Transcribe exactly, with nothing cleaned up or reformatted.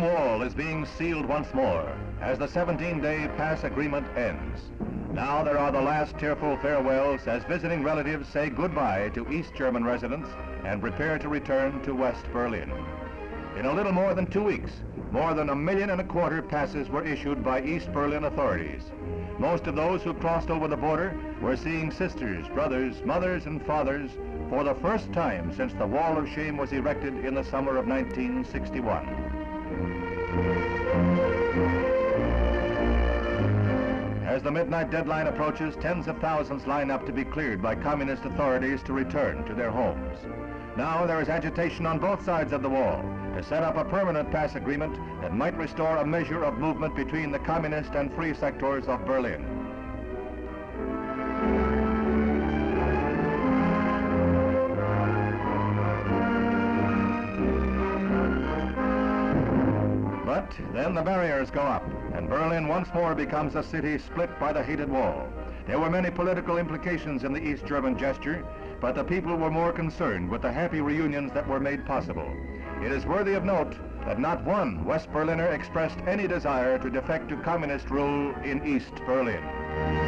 Berlin Wall is being sealed once more as the seventeen-day pass agreement ends. Now there are the last tearful farewells as visiting relatives say goodbye to East German residents and prepare to return to West Berlin. In a little more than two weeks, more than a million and a quarter passes were issued by East Berlin authorities. Most of those who crossed over the border were seeing sisters, brothers, mothers, and fathers for the first time since the Wall of Shame was erected in the summer of nineteen sixty-one. As the midnight deadline approaches, tens of thousands line up to be cleared by communist authorities to return to their homes. Now there is agitation on both sides of the wall to set up a permanent pass agreement that might restore a measure of movement between the communist and free sectors of Berlin. But then the barriers go up, and Berlin once more becomes a city split by the hated wall. There were many political implications in the East German gesture, but the people were more concerned with the happy reunions that were made possible. It is worthy of note that not one West Berliner expressed any desire to defect to communist rule in East Berlin.